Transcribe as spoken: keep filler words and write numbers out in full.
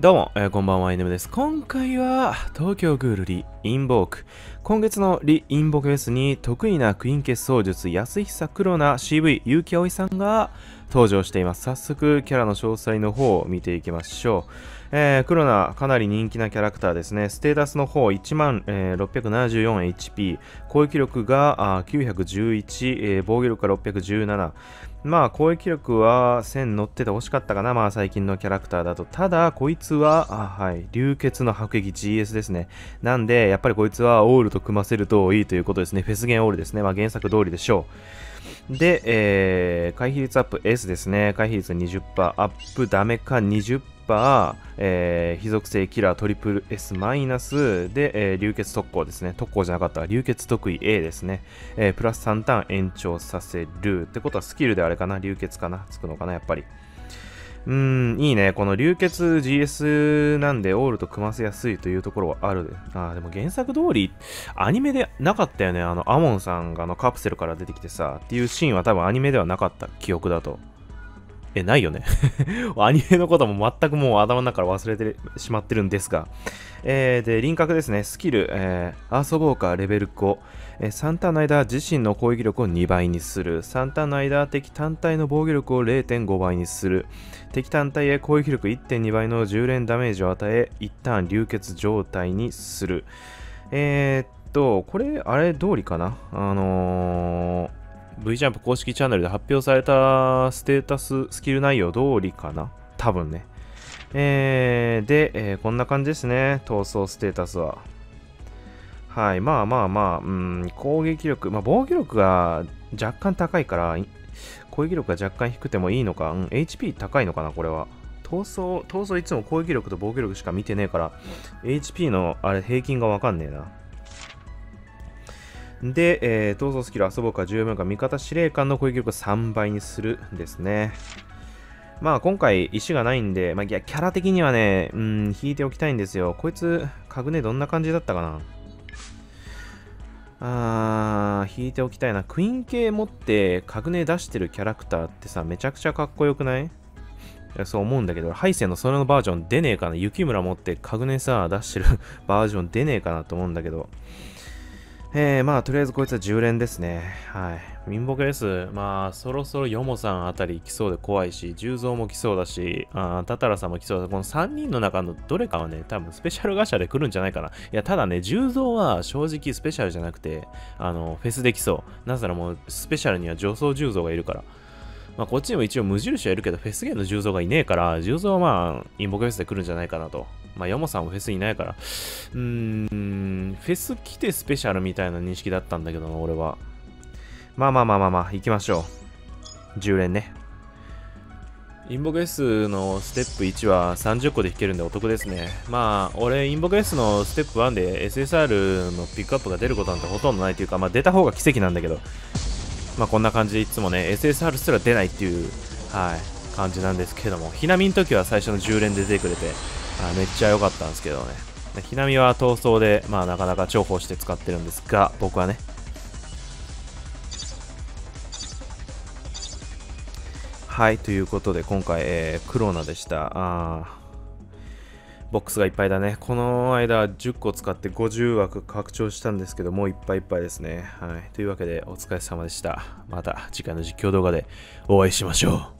どうも、えー、こんばんは、エヌエムです。今回は、東京グールリ・インボーク。今月のリ・インボークフェスに、得意なクイーン結霜術、安久黒菜 シーブイ、結城葵さんが登場しています。早速、キャラの詳細の方を見ていきましょう。えー、黒菜、かなり人気なキャラクターですね。ステータスの方、いちまんろっぴゃくななじゅうよんエイチピー、攻撃力がきゅうひゃくじゅういち、えー、防御力がろっぴゃくじゅうなな。まあ攻撃力はせん乗ってて欲しかったかな。まあ最近のキャラクターだと。ただこいつは、あ、はい、流血の迫撃 ジーエス ですね。なんでやっぱりこいつはオールと組ませるといいということですね。フェスゲンオールですね。まあ原作通りでしょう。で、えー、回避率アップ S ですね。回避率 にじゅっパーセント、 アップダメか にじゅっパーセント、えー、非属性キラートリプル S マイナスで、えー、流血特攻ですね。特攻じゃなかった。流血得意 A ですね。えー、プラスさんターン延長させる。ってことはスキルであれかな。流血かな。つくのかな、やっぱり。うーん、いいね。この流血 ジーエス なんでオールと組ませやすいというところはある。あー、でも原作通り、アニメでなかったよね。あの、アモンさんがあのカプセルから出てきてさ、っていうシーンは多分アニメではなかった。記憶だと。え、ないよね。アニメのことも全くもう頭の中から忘れてしまってるんですが。えー、で、輪郭ですね。スキル、えー、アースウォーカーレベルご。えー、さんターンの間、自身の攻撃力をにばいにする。さんターンの間、敵単体の防御力を れいてんごばいにする。敵単体へ攻撃力 いってんにばいのじゅう連ダメージを与え、いちターン流血状態にする。えー、っと、これ、あれ通りかな。あのー、V ジャンプ公式チャンネルで発表されたステータス、スキル内容通りかな多分ね。えー、で、えー、こんな感じですね。闘争ステータスは。はい、まあまあまあ、うん、攻撃力、まあ防御力が若干高いから、攻撃力が若干低くてもいいのか、うん、エイチピー 高いのかな、これは。闘争、闘争いつも攻撃力と防御力しか見てねえから、エイチピー のあれ平均がわかんねえな。で、えー、闘争スキル、遊ぼうかじゅうよんか、味方司令官の攻撃力をさんばいにするんですね。まあ今回、石がないんで、まあ、キャラ的にはね、うん、引いておきたいんですよ。こいつ、カグネどんな感じだったかな。あー、引いておきたいな。クイーン系持って、カグネ出してるキャラクターってさ、めちゃくちゃかっこよくない？そう思うんだけど、ハイセンのそれのバージョン出ねえかな。雪村持って、カグネさ、出してるバージョン出ねえかなと思うんだけど。えー、まあ、とりあえずこいつはじゅう連ですね。はい。インボークです。まあ、そろそろヨモさんあたり来そうで怖いし、重蔵も来そうだし、あタタラさんも来そうだし、このさんにんの中のどれかはね、多分スペシャルガシャで来るんじゃないかな。いや、ただね、重蔵は正直スペシャルじゃなくて、あの、フェスできそう。なぜならもう、スペシャルには女装重蔵がいるから。まあ、こっちにも一応無印はいるけど、フェスゲーの重蔵がいねえから、重蔵はまあ、インボークフェスで来るんじゃないかなと。まあ、ヨモさんもフェスいないから。うーん、フェス来てスペシャルみたいな認識だったんだけどな、俺は。まあまあまあまあまあ、行きましょう。じゅう連ね。インボークフェスのステップいちはさんじゅっこで弾けるんでお得ですね。まあ、俺、インボークフェスのステップいちで エスエスアール のピックアップが出ることなんてほとんどないというか、まあ、出た方が奇跡なんだけど。まあこんな感じでいつもね、エスエスアール すら出ないっていう、はい、感じなんですけども、ひなみの時は最初のじゅう連で出てくれて、あめっちゃ良かったんですけどね。ひなみは闘争で、まあなかなか重宝して使ってるんですが、僕はね。はい、ということで今回、えー、黒菜でした。あボックスがいっぱいだね。この間じゅっこ使ってごじゅう枠拡張したんですけど、もういっぱいいっぱいですね。はい。というわけでお疲れ様でした。また次回の実況動画でお会いしましょう。